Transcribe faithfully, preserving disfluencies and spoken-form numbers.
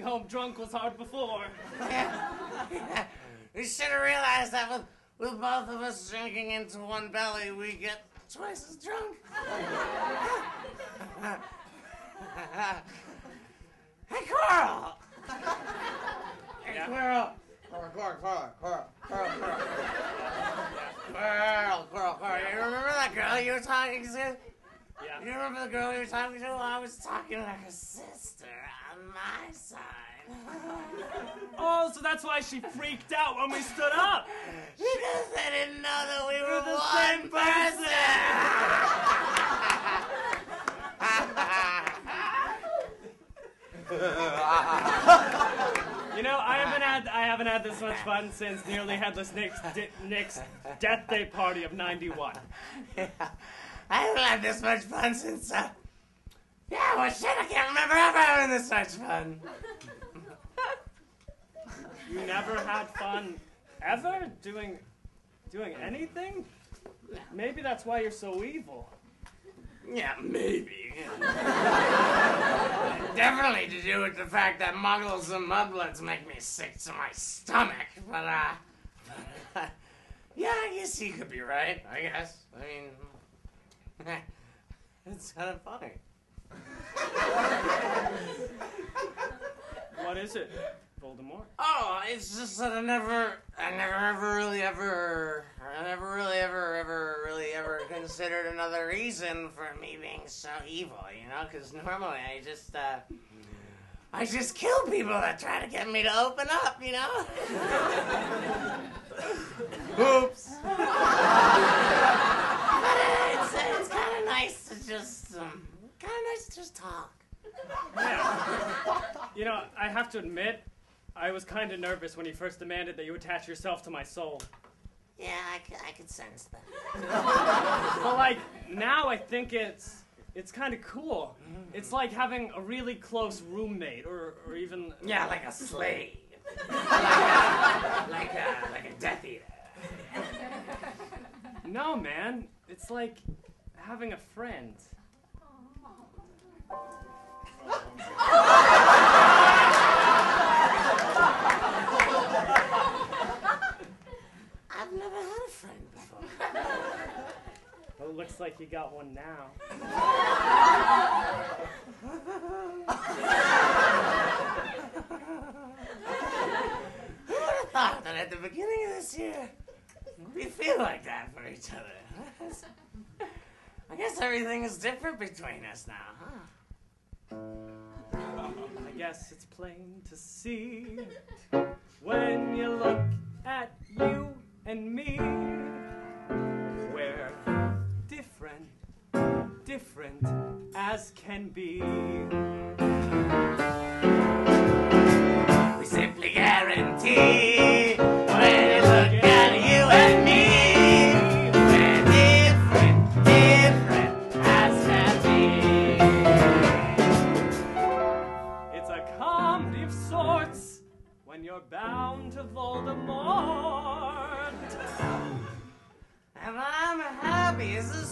walking home drunk was hard before. You should have realized that with, with both of us drinking into one belly, we get twice as drunk. Hey, Quirrell! Hey, Quirrell! Quirrell, Quirrell, Quirrell, Quirrell, Quirrell, Quirrell, Quirrell, Quirrell. You remember that girl you were talking to? Yeah. You remember the girl you were talking to? Well, I was talking like a sister on my side. Oh, so that's why she freaked out when we stood up. She just didn't know that we were the one same person. You know, I haven't had I haven't had this much fun since Nearly Headless Nick's di Nick's death day party of ninety-one. Yeah. I haven't had this much fun since, uh, yeah, well, shit, I can't remember ever having this much fun. You never had fun ever doing, doing anything? Maybe that's why you're so evil. Yeah, maybe. Definitely to do with the fact that muggles and mudbloods make me sick to my stomach, but, uh, but, uh yeah, I guess you could be right, I guess. I mean... It's kind of funny. What is it, Voldemort? Oh, it's just that I never, I never ever really ever, I never really ever ever really ever considered another reason for me being so evil, you know? Because normally I just, uh, I just kill people that try to get me to open up, you know? Oops. Just, um, kind of nice to just talk. Yeah. You know, I have to admit, I was kind of nervous when you first demanded that you attach yourself to my soul. Yeah, I, I could sense that. But, like, now I think it's it's kind of cool. Mm-hmm. It's like having a really close roommate, or, or even... Yeah, like a slave. like, a, like, a, like a Death Eater. No, man. It's like... having a friend. I've never had a friend before. Well, it looks like you got one now. Who would have thought that at the beginning of this year, we feel like that for each other? I guess everything is different between us now, huh? I guess it's plain to see when you look at you and me. We're different, different as can be. We simply guarantee when you look at you and me. You're bound to Voldemort. And I'm happy. This is